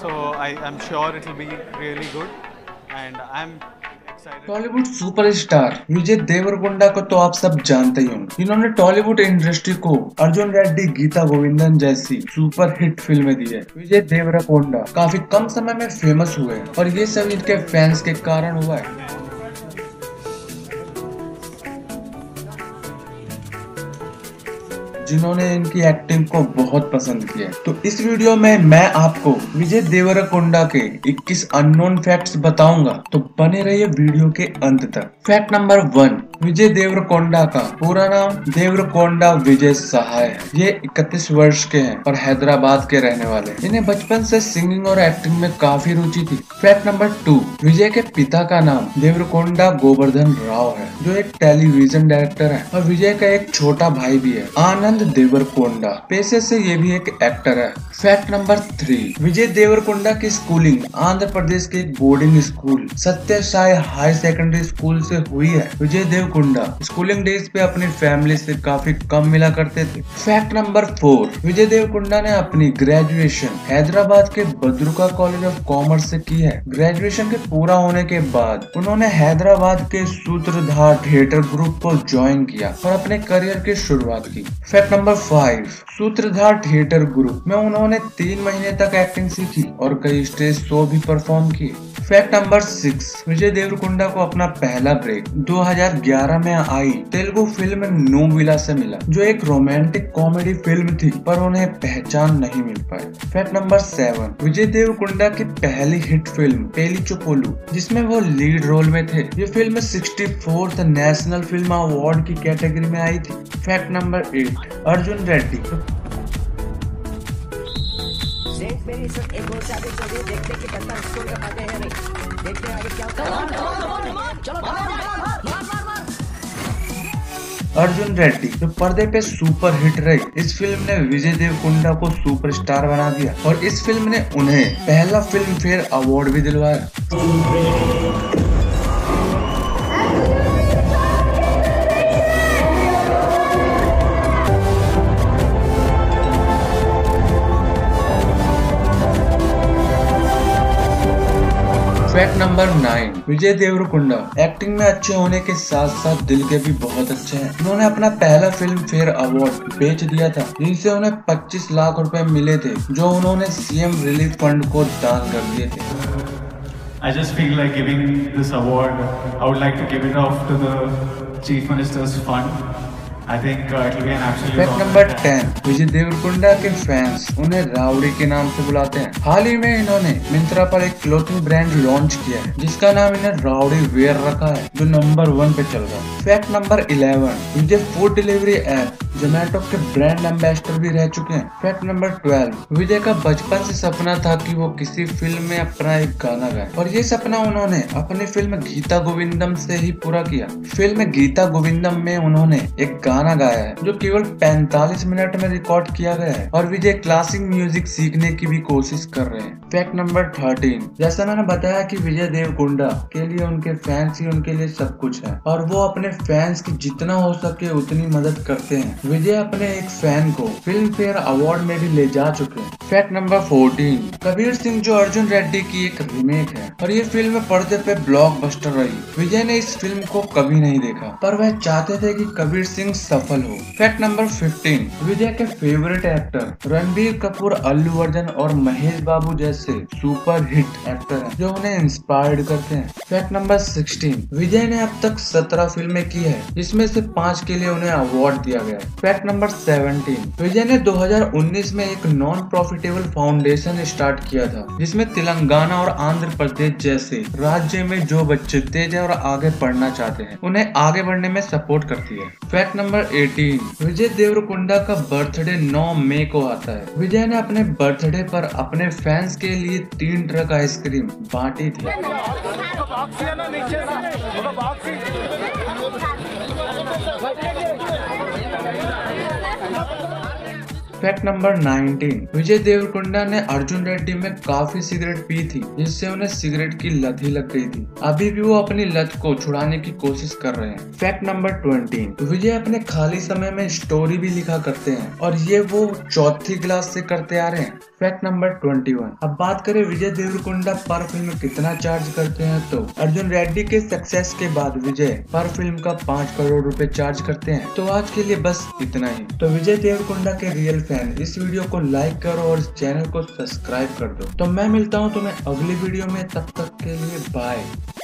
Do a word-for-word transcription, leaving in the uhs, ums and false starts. So I am sure it will be really good and I am excited. Tollywood superstar Vijay Deverakonda को तो आप सब जानते ही होंगे। इन्होंने टॉलीवुड इंडस्ट्री को अर्जुन रेड्डी, गीता गोविंदम जैसी सुपर हिट फिल्में दी है। विजय देवरकोंडा काफी कम समय में फेमस हुए हैं और ये सब इनके फैंस के कारण हुआ है। जिन्होंने इनकी एक्टिंग को बहुत पसंद किया। तो इस वीडियो में मैं आपको विजय देवरकोंडा के इक्कीस अननोन फैक्ट्स बताऊंगा, तो बने रहिए वीडियो के अंत तक। Fact number one, Vijay Deverakonda का पूरा नाम देवरकोंडा विजय सहाय है। ये इकतीस वर्ष के हैं और हैदराबाद के रहने वाले हैं। इन्हें बचपन से सिंगिंग और एक्टिंग में काफी रुचि थी। फैक्ट नंबर टू, विजय के पिता का नाम देवरकोंडा गोवर्धन राव है, जो एक टेलीविजन डायरेक्टर है और विजय का एक छोटा भाई भी है, आनंद देवरकोंडा। पेशे से ये भी एक एक्टर है। Fact number three, Vijay Deverakonda की स्कूलिंग आंध्र प्रदेश के एक बोर्डिंग स्कूल सत्य साई हाई सेकेंडरी स्कूल से हुई है। विजय देवरकोंडा स्कूलिंग डेज पे अपनी फैमिली से काफी कम मिला करते थे। Fact number four, Vijay Deverakonda ने अपनी ग्रेजुएशन हैदराबाद के बद्रुका कॉलेज ऑफ कॉमर्स से की है। ग्रेजुएशन के पूरा होने के बाद उन्होंने हैदराबाद के सूत्रधार थिएटर ग्रुप को ज्वाइन किया और अपने करियर की शुरुआत की। Fact number five, Sutradhar theatre group में उन्होंने तीन महीने तक एक्टिंग सीखी और कई स्टेज शो भी परफॉर्म किए। Fact number six, Vijay Deverakonda को अपना पहला ब्रेक दो हज़ार ग्यारह में आई तेलुगु फिल्म नूविला से मिला, जो एक रोमांटिक कॉमेडी फिल्म थी, पर उन्हें पहचान नहीं मिल पाई। Fact number seven, Vijay Deverakonda की पहली हिट फिल्म पेली चुपोलू, जिसमें वो लीड रोल में थे। ये film sixty fourth national film award की कैटेगरी में आई थी। Fact number eight, Arjun Reddy देखते कि बंदा स्कूल का भागे है नहीं, देखते हैं आगे क्या होता है। अर्जुन रेड्डी जो पर्दे पे सुपर हिट रही, इस फिल्म ने विजय देवरकोंडा को सुपरस्टार बना दिया और इस फिल्म ने उन्हें पहला फिल्मफेयर अवार्ड भी दिलवाया। Fact number nine, Vijay Deverakonda acting में अच्छे होने के साथ साथ दिल के भी बहुत अच्छे हैं। उन्होंने अपना पहला फिल्म फेयर अवार्ड बेच दिया था, जिनसे उन्हें पच्चीस लाख रुपए मिले थे, जो उन्होंने सीएम रिलीफ फंड को दान कर दिए थे। I just feel like giving this award. I would like to give it off to the Chief Minister's fund. I think uh, it will be an absolute. Fact number ten, Vijay Deverakonda के fans उन्हें rowdy के नाम से बुलाते हैं। हाल ही में इन्होंने मिंत्रा पर एक क्लोथिंग ब्रांड लॉन्च किया है, जिसका नाम इन्हें रावड़ी वेयर रखा है, जो नंबर वन पे चल रहा है। Fact number eleven, Vijay food delivery app Zomato के ब्रांड एम्बेसडर भी रह चुके हैं। फैक्ट नंबर ट्वेल्व, विजय का बचपन से सपना था कि वो किसी फिल्म में अपना एक गाना गाए और ये सपना उन्होंने अपनी फिल्म गीता गोविंदम से ही पूरा किया। फिल्म गीता गोविंदम में उन्होंने एक गाना गाया है, जो केवल पैंतालीस मिनट में रिकॉर्ड किया गया है और विजय क्लासिक म्यूजिक सीखने की भी कोशिश कर रहे हैं। फैक्ट नंबर थर्टीन, जैसा मैंने बताया कि विजय देवरकोंडा के लिए उनके फैंस ही उनके लिए सब कुछ है और वो अपने फैंस की जितना हो सके उतनी मदद करते हैं। विजय अपने एक फैन को फिल्म फेयर अवार्ड में भी ले जा चुके हैं। Fact number fourteen, Kabir Singh जो अर्जुन रेड्डी की एक रीमेक है और ये फिल्म पर्दे पे ब्लॉकबस्टर रही। विजय ने इस फिल्म को कभी नहीं देखा, पर वह चाहते थे कि कबीर सिंह सफल हो। फैक्ट नंबर फिफ्टीन, विजय के फेवरेट एक्टर रणबीर कपूर, अल्लू अर्जुन और महेश बाबू जैसे सुपर हिट एक्टर हैं, जो उन्हें इंस्पायर्ड करते हैं। फैक्ट नंबर सिक्सटीन, विजय ने अब तक सत्रह फिल्में की है, जिसमें से पाँच के लिए उन्हें अवार्ड दिया गया। फैक्ट नंबर सत्रह, विजय ने दो हज़ार उन्नीस में एक नॉन प्रॉफिटेबल फाउंडेशन स्टार्ट किया था, जिसमें तेलंगाना और आंध्र प्रदेश जैसे राज्य में जो बच्चे तेज और आगे पढ़ना चाहते हैं, उन्हें आगे बढ़ने में सपोर्ट करती है। फैक्ट नंबर अठारह, विजय देवरकोंडा का बर्थडे नौ मई को आता है। विजय ने अपने बर्थडे पर अपने फैंस के लिए तीन ट्रक आइसक्रीम बांटी थी। फैक्ट नंबर उन्नीस, विजय देवरकोंडा ने अर्जुन रेड्डी में काफी सिगरेट पी थी, जिससे उन्हें सिगरेट की लत ही लग गई थी। अभी भी वो अपनी लत को छुड़ाने की कोशिश कर रहे हैं। फैक्ट नंबर बीस, विजय अपने खाली समय में स्टोरी भी लिखा करते हैं और ये वो चौथी क्लास से करते आ रहे हैं। फैक्ट नंबर इक्कीस। अब बात करें विजय देवरकोंडा पर फिल्म कितना चार्ज करते हैं, तो अर्जुन रेड्डी के सक्सेस के बाद विजय पर फिल्म का पाँच करोड़ रुपए चार्ज करते हैं। तो आज के लिए बस इतना ही। तो विजय देवरकोंडा के रियल फैन इस वीडियो को लाइक करो और इस चैनल को सब्सक्राइब कर दो। तो मैं मिलता हूँ तुम्हें अगली वीडियो में, तब तक के लिए बाय।